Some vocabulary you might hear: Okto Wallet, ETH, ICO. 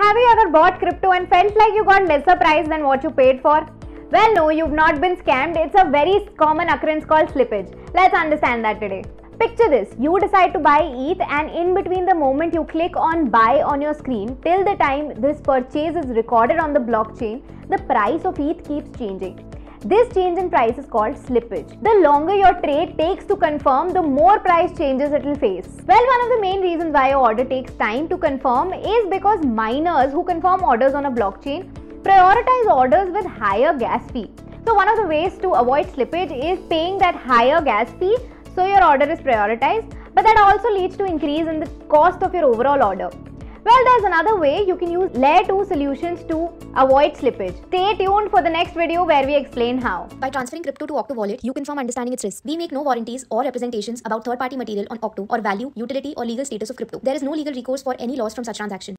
Have you ever bought crypto and felt like you got lesser price than what you paid for? Well, no, you've not been scammed. It's a very common occurrence called slippage. Let's understand that today. Picture this, you decide to buy ETH and in between the moment you click on buy on your screen till the time this purchase is recorded on the blockchain, the price of ETH keeps changing. This change in price is called slippage. The longer your trade takes to confirm, the more price changes it will face. Well, one of the main reasons why your order takes time to confirm is because miners who confirm orders on a blockchain prioritize orders with higher gas fee. So one of the ways to avoid slippage is paying that higher gas fee so your order is prioritized, but that also leads to increase in the cost of your overall order. Well, there's another way you can use layer 2 solutions to avoid slippage. Stay tuned for the next video where we explain how. By transferring crypto to Okto Wallet, you confirm understanding its risk. We make no warranties or representations about third-party material on Okto or value, utility or legal status of crypto. There is no legal recourse for any loss from such transaction.